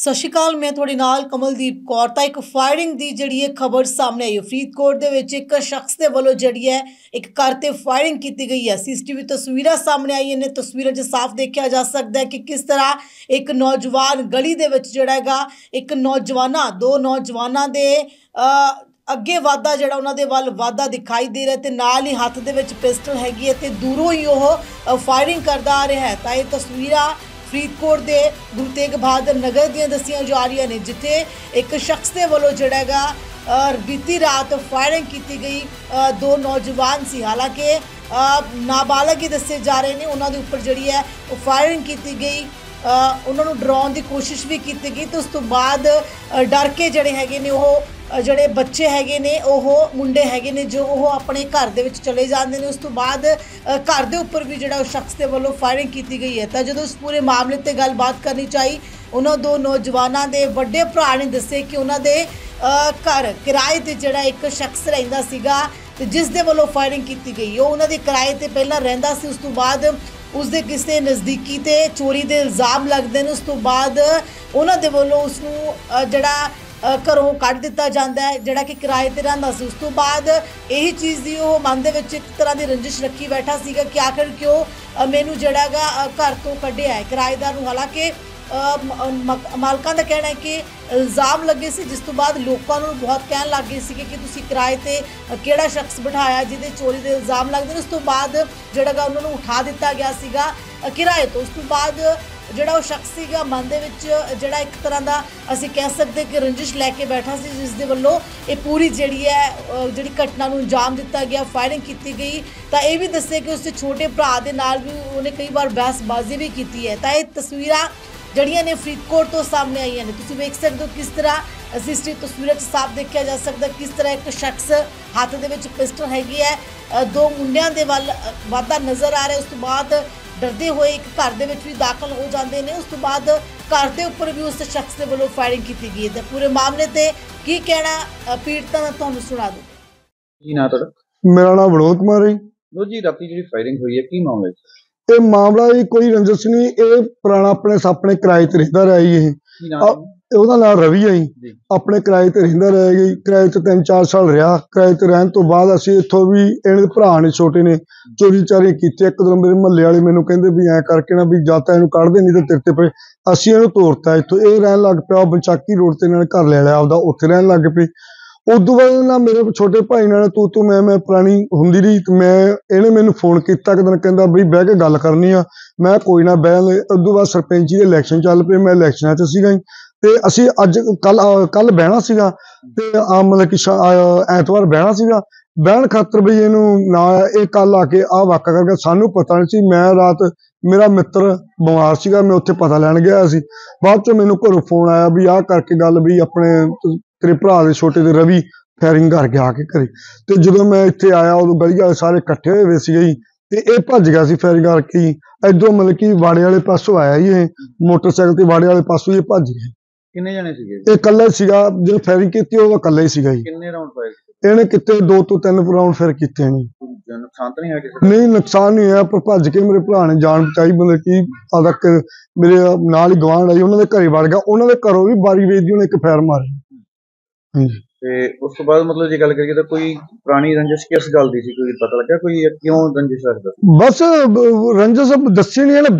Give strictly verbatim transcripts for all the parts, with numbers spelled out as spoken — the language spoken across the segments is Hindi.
सत श्री अकाल, मैं थोड़े नाल कमलदीप कौर। तो एक फायरिंग की जी खबर सामने आई है फरीदकोट के, एक शख्स के वालों जी है एक घर से फायरिंग की गई है। सी सी टी वी तस्वीर सामने आई, इन्हें तस्वीरों से साफ देखा जा सकता है कि किस तरह एक नौजवान गली के जोड़ा एक नौजवाना दो नौजवानों के अगे वाधा जोड़ा उन्होंने वाल वाधा दिखाई दे रहा है तो नाल ही हाथ के पिस्टल हैगी है तो दूरों ही वह फायरिंग करता आ रहा है। तो ये तस्वीर फरीदकोट के गुरु तेग बहादुर नगर दियां दसियां जा रही ने, जिथे एक शख्स के वालों जोड़ा बीती रात फायरिंग की गई। दो नौजवान सी हालांकि नाबालग ही दसे जा रहे हैं, उन्होंने उपर जी है फायरिंग की गई, उन्होंने डराने की कोशिश भी की गई। तो उस तो बाद डर के जोड़े है वह जोड़े बच्चे है ने वह मुंडे है ने जो वह अपने घर के चले जाते हैं। उस तो बाद घर के उपर भी जोड़ा शख्स के वालों फायरिंग की गई है। तो जो उस पूरे मामले पर गलबात करनी चाहिए, उन्होंने दो नौजवानों के वड्डे भरा ने दसे कि उन्होंने घर किराए पर जोड़ा एक शख्स रहिंदा सीगा ते जिस दे वालों फायरिंग की गई। वो उन्होंने किराए पर पहला रहिंदा सी, उस तो बाद उसके किसी नज़दीकी ते चोरी के इल्जाम लगते हैं। उस तो बाद उन्होंने वालों उसनों जड़ा घरों कढ़ दिता जाता है जोड़ा कि किराए पर रहिंदा सी। उस तो बाद यही चीज़ की वो मन के विच एक तरह की रंजिश रखी बैठा सीगा कि आखिर क्यों मैनू जोड़ा घर तो कढ़िया है किराएदार नूं। हालांकि मालकां का कहना है कि इल्जाम लगे से, जिस तो बाद लोगों को बहुत कह लग गए थे कि तुसीं किराए पर किहड़ा शख्स बिठाया जिहदे चोरी के इल्जाम लगते हैं। उस तो बाद जिहड़ा उन्होंने उठा दिता गया सीगा किराए तो। उस तो बाद जिहड़ा वो शख्स सीगा मन दे विच जिहड़ा एक तरह का असीं कह सकते कि रंजिश लैके बैठा सी, जिस दे वल्लों ये पूरी जिहड़ी है जिहड़ी घटना नूं अंजाम दिता गया फायरिंग की गई। तो यह भी दस्से कि उसके छोटे भरा के नाल भी उन्हें कई बार बहसबाजी भी की है। तो ये तस्वीरां जड़ियाँ ने फरीदकोट तो सामने आई ने, तुम वेख सकते हो किस तरह असिस्टी तस्वीर तो साफ देखा जा सकता किस तरह एक शख्स हाथ के पिस्टल हैगी है दो मुंडिया के वाल वाधा नज़र आ रहा है। उस तो बाद डरते हुए एक घर के दाखिल हो जाते हैं। उस तो बाद घर के उपर भी उस शख्स के वालों फायरिंग की गई है। तो पूरे मामले पर की कहना पीड़िता ने तुहानू सुना दो जी। ना मेरा नाम विनोद कुमार है। विनोद जी, राती जी फायरिंग हुई है की मामला? ਇਹ ਮਾਮਲਾ ਇਹ ਕੋਈ ਰੰਜਿਸ਼ ਨਹੀਂ, ਇਹ ਪੁਰਾਣਾ ਆਪਣੇ ਸਾਹਮਣੇ ਕਿਰਾਏ ਤੇ ਰਹਿੰਦਾ ਰਿਹਾ ਜੀ। ਇਹ ਉਹਦਾ ਨਾਮ ਰਵੀ ਹੈ ਜੀ, ਆਪਣੇ ਕਿਰਾਏ ਤੇ ਰਹਿੰਦਾ ਰਿਹਾ ਜੀ। ਕਿਰਾਏ ਤੇ ਤਿੰਨ ਚਾਰ ਸਾਲ ਰਿਹਾ। ਕਿਰਾਏ ਤੇ ਰਹਿਣ ਤੋਂ ਬਾਅਦ ਅਸੀਂ ਇੱਥੋਂ ਵੀ ਇਹਦੇ ਭਰਾ ਨੇ ਛੋਟੇ ਨੇ ਚੋਰੀ ਚਾਰੀ ਕੀਤੀ। ਇੱਕ ਦਿਨ ਮੇਰੇ ਮਹੱਲੇ ਵਾਲੇ ਮੈਨੂੰ ਕਹਿੰਦੇ ਵੀ ਐਂ ਕਰਕੇ ਨਾ ਵੀ ਜਾਂ ਤਾਂ ਇਹਨੂੰ ਕੱਢਦੇ ਨਹੀਂ ਤੇ ਤੇਰੇ ਤੇ ਪਏ। ਅਸੀਂ ਇਹਨੂੰ ਤੋਰਤਾ ਇੱਥੋਂ, ਇਹ ਰਹਿਣ ਲੱਗ ਪਿਆ ਬੰਚਾਕੀ ਰੋਡ ਤੇ, ਨਾਲ ਘਰ ਲੈ ਲਿਆ ਆਪਦਾ, ਉੱਥੇ ਰਹਿਣ ਲੱਗ ਪਈ। उदू बाद ना मेरे छोटे भाई नाल तू तू मैं मैं पुरानी होंदी रही। मैं इहने मैनू फोन किया एक दिन, कहंदा बई बह के गल करनी आ। मैं कोई ना बह। उदू बाद सरपंची दे इलैक्शन चल पे, मैं इलैक्शनां च सीगा ते असीं अज कल कल बहना सीगा ते मतलब कि ऐतवार बहना सीगा। बहन खातर बई इहनूं ना इह कल आके आ वाका करके सानूं पता नहीं सी। मैं रात मेरा मित्र बीमार सीगा, मैं उत्थे पता लैण गया सी। बाद चों मैनूं घरों फोन आया भी आह करके गल भी अपने तेरे भरा के छोटे से रवि फायरिंग करके आके घरे। तो जो मैं इतने आया उदो गली वाले सारे कट्ठे हुए हुए थे तो यह भज गया फायरिंग करके जी। इधरों मतलब कि वाड़े वाले पासों आया जी, ये मोटरसाइकिल से वाड़े वाले पासों ये भज गया। कितने जने थे? कल्ला सीगा, जो फायरिंग की थी वो कल्ला ही सीगा जी। कितने राउंड फायर? इन्हें कितने दो तो तीन राउंड फायर किए हैं। नुकसान तो नहीं है? नहीं, नुकसान नहीं है, पर भज के मेरे भरा ने जान बचाई। मतलब कि अदक मेरे नाल ही गवांढ आई, उन्होंने घरे वड़ गया, उन्होंने घरों भी बारी वेज दी एक फायर मारी। बस रंजिश दसी नहीं, इन्हें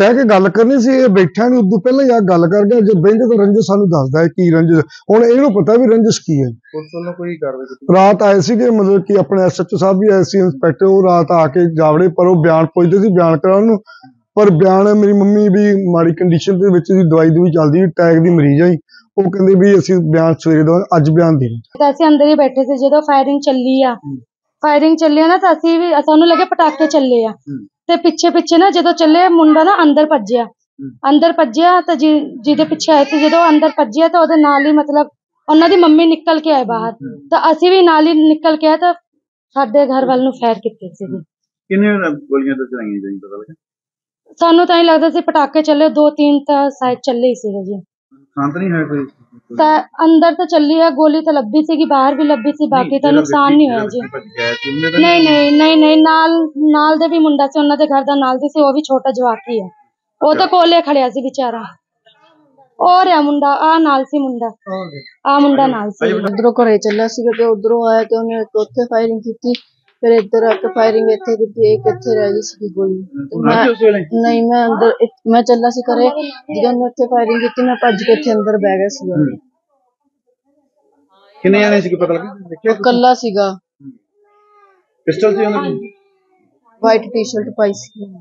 बह के गल करनी सी। बैठा नहीं उदू पहले या गल कर गया, जो बहते तो रंजिश सानू दसदा है की रंजिश। हुण इहनूं पता भी रंजिश की है। रात आए सीगे मतलब कि अपने एस एच ओ साहब भी आए सी, इंस्पैक्टर वो रात आके जावड़े, पर वो बयान पुछदे सी बयान कराउण नूं, पर बयान मेरी मम्मी भी माड़ी कंडीशन दे विच सी, दवाई दुई चलदी, अटैक दी मरीज है। ਉਹ ਕਹਿੰਦੇ ਵੀ ਅਸੀਂ ਬਿਆਨ ਸਵੇਰੇ ਦਾ ਅੱਜ ਬਿਆਨ ਦੇਣਾ। ਤਾਂ ਅਸੀਂ ਅੰਦਰ ਹੀ ਬੈਠੇ ਸੀ ਜਦੋਂ ਫਾਇਰਿੰਗ ਚੱਲੀ ਆ। ਫਾਇਰਿੰਗ ਚੱਲੀ ਨਾ ਤਾਂ ਅਸੀਂ ਵੀ ਸਾਨੂੰ ਲੱਗੇ ਪਟਾਕੇ ਚੱਲੇ ਆ ਤੇ ਪਿੱਛੇ ਪਿੱਛੇ ਨਾ ਜਦੋਂ ਚੱਲੇ ਮੁੰਡਾ ਨਾ ਅੰਦਰ ਭੱਜਿਆ ਅੰਦਰ ਭੱਜਿਆ ਤਾਂ ਜਿਹਦੇ ਪਿੱਛੇ ਆਏ ਸੀ ਜਦੋਂ ਅੰਦਰ ਭੱਜਿਆ ਤਾਂ ਉਹਦੇ ਨਾਲ ਹੀ ਮਤਲਬ ਉਹਨਾਂ ਦੀ ਮੰਮੀ ਨਿਕਲ ਕੇ ਆਏ ਬਾਹਰ, ਤਾਂ ਅਸੀਂ ਵੀ ਨਾਲ ਹੀ ਨਿਕਲ ਕੇ ਆਏ ਤਾਂ ਸਾਡੇ ਘਰ ਵੱਲ ਨੂੰ ਫਾਇਰ ਕੀਤੇ ਸੀਗੇ। ਕਿੰਨੇ ਗੋਲੀਆਂ ਤਾਂ ਚਲਾਈਆਂ ਜੀ ਪਤਾ ਲੱਗਾ? ਸਾਨੂੰ ਤਾਂ ਇਹ ਲੱਗਦਾ ਸੀ ਪਟਾਕੇ ਚੱਲੇ, ਦੋ ਤਿੰਨ ਤਾਂ ਸਾਇਦ ਚੱਲੇ ਹੀ ਸੀਗੇ ਜੀ। अंदर तो चली है गोली तो लब्बी सी, बाहर भी लब्बी सी, बाकी तो नुकसान नहीं होया जी। नहीं नहीं नहीं नहीं नाल नाल दे भी मुंडा सी, उन्हां दे घर दा नाल दी सी, वो भी छोटा जवाकी है, वो तो कोले खड़िया सी बेचारा। और आ मुंडा आ नाल सी मुंडा आ मुंडा नाल सी उधरों घरे चला सी ते उधरों आया ते उन्हें उत्थे फायरिंग कीती फिर इधर आके फायरिंग इथे कीती एक इथे रह गई सी गोली नहीं मैं अंदर मैं चला सी घरे जदों ने उत्थे फायरिंग कीती मैं भज के इथे अंदर बैठ गया सी किने जाने सी पता लगे कल्ला सीगा पिस्टल सी उन्हें वाइट टी-शर्ट पाई सी।